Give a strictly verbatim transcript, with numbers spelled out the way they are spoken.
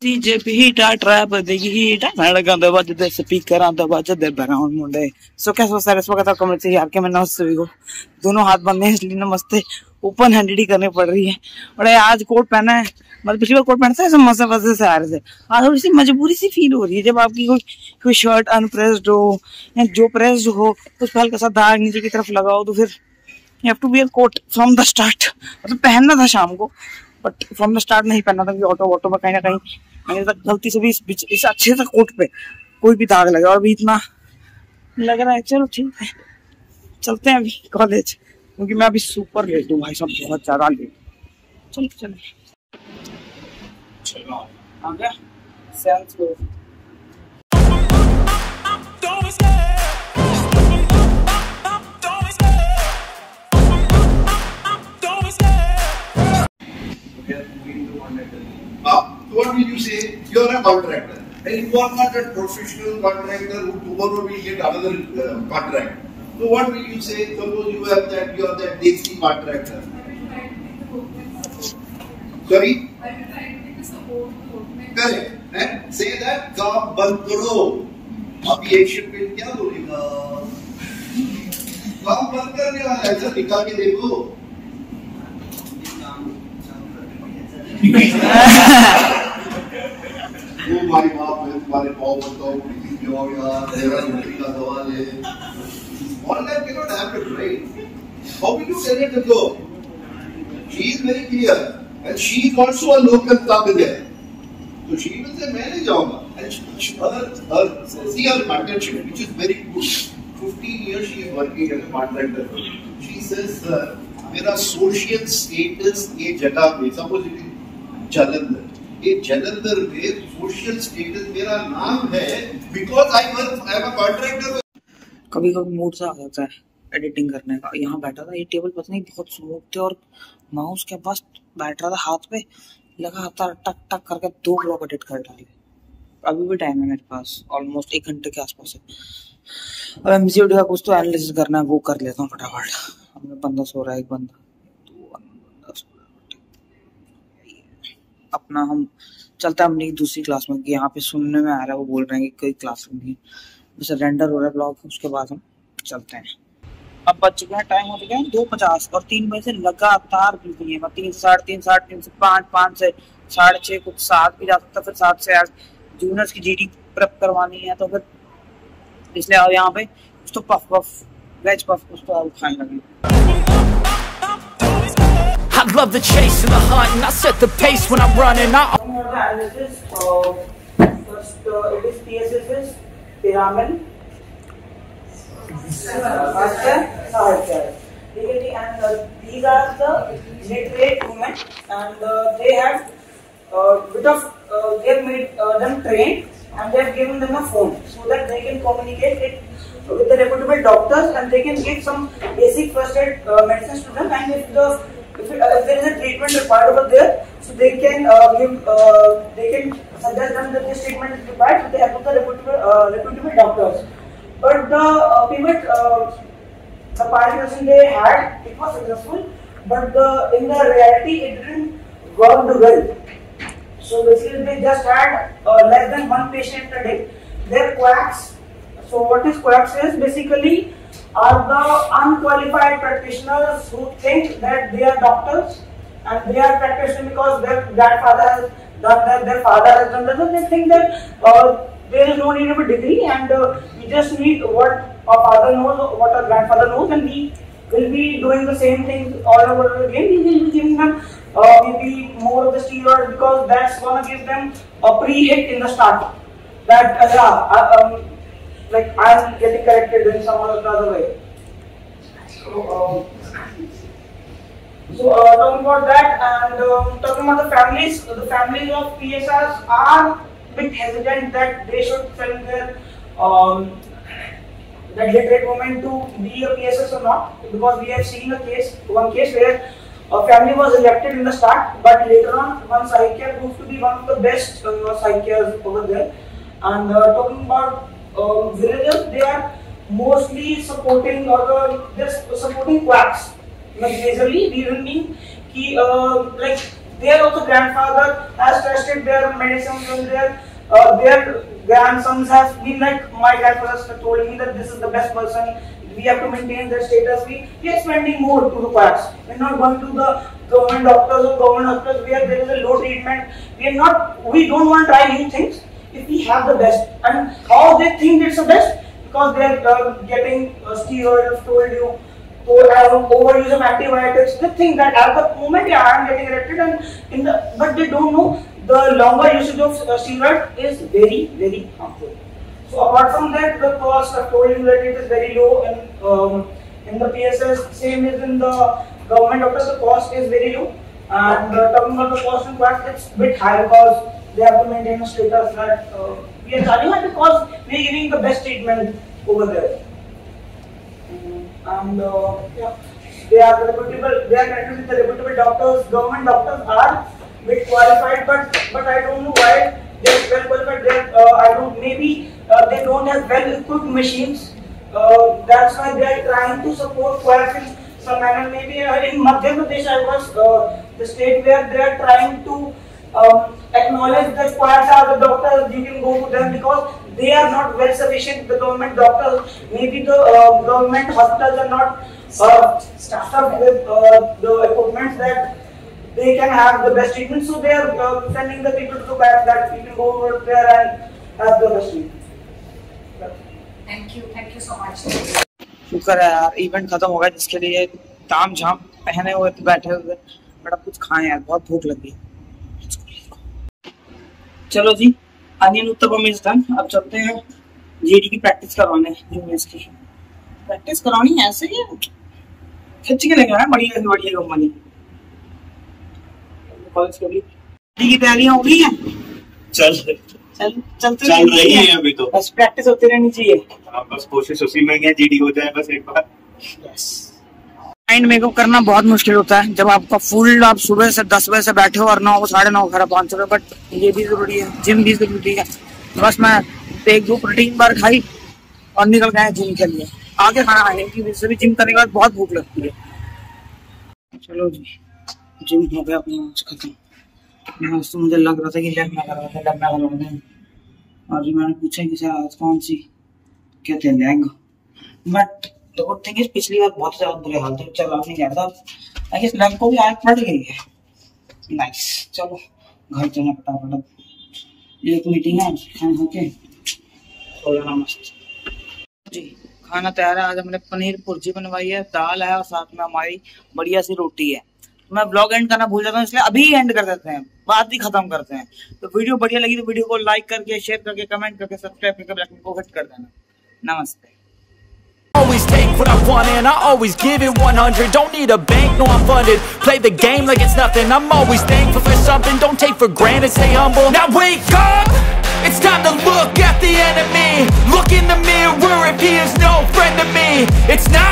D J P hit a trap, the heat, and on the watch the speaker on the watch at the background Monday. So, Caso Saraswata community, Arkamana Suigo. Do not have one nest, Lina must open handed canopy. But I asked court panel, but people court panel says a must have a Saturday. I don't see much Burisi Fido, Rijabaki, who shirt unpressed do, and Joe pressed who, whose Palcasada, Nizikitra Flagado. You have to wear a coat from the start. But from the start नहीं पहना था कि auto auto में कहीं ना कहीं मैंने तक गलती से भी इस, इस अच्छे से कोट पे कोई भी दाग लगा और भी इतना लग रहा है। चलो ठीक है, चलते हैं अभी कॉलेज क्योंकि मैं अभी सुपर लेट हूँ भाई साहब, बहुत ज़्यादा लेट। चलो चलो आ गया सेल्स लो। Now, what will you say? You are a contractor and you are not a professional contractor who tomorrow will get another uh, contract. So what will you say? Suppose you have that, you are that Desi contractor. Sorry? I will try to take a support workman. Correct. And say that, Kaam BANKURO. Now, what will you say? Kaam BANKURO. वो हमारी माँ पे तुम्हारे पाँव बताओ किसी की और यार तेरा नदी का सवाल है। Online cannot happen, right? How will you tell it to go? She is very clear, and she is also a local candidate. So she will say मैं नहीं जाऊँगा, and she her her see her partnership, which is very good. Fifteen years she is working as a partner. She says मेरा social status ये जगह पे suppose Jalandhar. ये Jalandhar में social status मेरा नाम है because I work I am a contractor. कभी कभी मूड सा आ जाता है एडिटिंग करने का। यहाँ बैठा था, ये टेबल पता नहीं बहुत स्मूथ थे और माउस के पास बैठ रहा था, हाथ पे लगातार टक टक करके दो ब्लॉग एडिट कर डाले। अभी भी टाइम है मेरे पास, ऑलमोस्ट एक घंटे के आसपास है। अब एमसीडी का कुछ तो एनालिसिस करना है, वो कर लेता हूँ फटाफट। हमने बंदा सो रहा है, एक बंदा अपना हम चलता है अपनी दूसरी क्लास में कि यहाँ पे सुनने में आ रहा है वो बोल रहे हैं कि कोई क्लास नहीं, बस रेंडर हो रहा है ब्लॉग, उसके बाद हम चलते हैं। अब बच चुका है, टाइम हो चुका है दो पचास और तीन बजे से लगातार बिल्कुल ये मैं तीन साढ़े तीन साढ़े तीन से पाँच पाँच से साढ़े छः कुछ सात भी जा सकता, फिर सात से आठ जूनियर्स की जी डी प्रप करवानी है तो फिर इसलिए और यहाँ पे कुछ तो पफ पफ वेज पफ कुछ तो खाने लगे। I love the chase and the hunt, and I set the pace when I'm running. I am going to analysis of first, uh, it is P S S, Piramal, Master, Sahajar. And uh, these are the literate women, and uh, they have a uh, bit of, uh, they have made uh, them trained, and they have given them a phone so that they can communicate it with the reputable doctors, and they can give some basic first aid uh, medicines to them, and if the If, it, uh, if there is a treatment required over there, so they can uh, give, uh, they can suggest them that this treatment is required with the help of the reputable, uh, reputable doctors. But the uh, payment, uh, the participation they had, it was successful, but the, in the reality it didn't work well. So basically they just had uh, less than one patient a day. Their quacks, so what is quacks is basically are the unqualified practitioners who think that they are doctors and they are practicing because their grandfather has done that, their father has done that, so they think that uh, there is no need of a degree and uh, we just need what our father knows, what our grandfather knows, and we will be doing the same things all over again. We will be giving them uh, maybe more of the steroids because that's going to give them a pre-hit in the start. That, uh, yeah, uh, um, like I am getting corrected in some or another way. So, um, so uh, talking about that and um, talking about the families, the families of P S Rs are a bit hesitant that they should send their um, that literate woman to be a P S S or not, because we have seen a case, one case where a family was elected in the start, but later on one psychiatrist proved to be one of the best uh, psychiatrists over there. And uh, talking about Um, villagers, they are mostly supporting or uh, they are supporting quacks majorly. Reason being ki uh, like Their also grandfather has trusted their medicines from their uh, their grandsons have been like, my grandfather told me that this is the best person. We have to maintain their status. We, we are spending more to the parts. We are not going to the government doctors or government doctors where there is a low treatment. We are not. We don't want to try new things if we have the best. And how they think it's the best, because they are uh, getting uh, steroids. Told you. Or I have overuse of antibiotics. They think that at the moment yeah, I am getting erected, and in the but they don't know the longer usage of uh, steroid is very very harmful. So apart from that, the cost I told you that it is very low, and um, in the P S S same is in the government doctors the cost is very low, and uh, talking about the cost in part it's bit high because they have to maintain a status that uh, we are charging it because we are giving the best treatment over there. And uh, yeah, they are reputable. They are connected with the reputable doctors. Government doctors are bit qualified, but but I don't know why they are well qualified. They uh, I don't maybe uh, they don't have well equipped machines. Uh, that's why they are trying to support quality in some manner. Maybe uh, in Madhya Pradesh, I was uh, the state where they are trying to um, acknowledge that quads are the doctors. You can go to them because they are not well sufficient. The government doctors, maybe the uh, government hospitals are not uh, staffed with uh, the equipment that they can have the best treatment. So they are uh, sending the people to the back that people go over there and have the best treatment. Yeah. Thank you, thank you so much. शुक्र है यार, event खत्म हो गया जिसके लिए ताम झाम पहने हुए तो बैठे हुए, बट अब कुछ खाएं यार, बहुत भूख लगी। चलो जी, अनिल उत्तपम इज डन। अब चलते हैं जीडी की प्रैक्टिस करवाने, यूएस की प्रैक्टिस करानी है। ऐसे ही खिंच के लगा है बड़ी बड़ी कंपनी कॉलेज के लिए। जीडी की तैयारियां हो गई हैं, चल चल चलते चल रही है अभी तो, बस प्रैक्टिस होती रहनी चाहिए। हां बस कोशिश उसी में है, जीडी हो जाए बस एक बार। यस, माइंड मेकअप करना बहुत मुश्किल होता है जब आपका फुल आप सुबह से दस बजे से बैठे हो और नौ साढ़े नौ घर पहुँच चुके हो, बट ये भी जरूरी है, जिम भी जरूरी है। बस मैं एक दो प्रोटीन बार खाई और निकल गए जिम के लिए। आगे खाना खाने की वजह से भी जिम करने के बाद बहुत भूख लगती है। चलो जी, जिम हो गया अपना। तो मुझे लग रहा था कि लेग में करवाते लेग में करवाते और जी मैंने पूछा कि सर आज कौन सी, कहते हैं leg. But good thing is पिछली बार बहुत ज्यादा बुरे हाल थे, चल आपने क्या था आई गेस लेग को भी आग पड़ गई है। नाइस, चलो घर चलना फटाफट, एक मीटिंग है खाना खा के थोड़ा मस्त। जी खाना तैयार है। आज हमने पनीर पुर्जी बनवाई है, दाल है और साथ में हमारी बढ़िया सी रोटी है। मैं ब्लॉग एंड करना भूल जाता हूँ इसलिए अभी एंड कर देते हैं, बात ही खत्म करते हैं। तो वीडियो बढ़िया लगी तो वीडियो को लाइक करके शेयर करके कमेंट करके सब्सक्राइब करके बेल आइकन को हिट कर देना। नमस्ते। Always take what I want and I always give it one hundred. Don't need a bank, no I'm funded. Play the game like it's nothing. I'm always thankful for something. Don't take for granted, stay humble. Now wake up, it's time to look at the enemy. Look in the mirror if he is no friend to me. It's not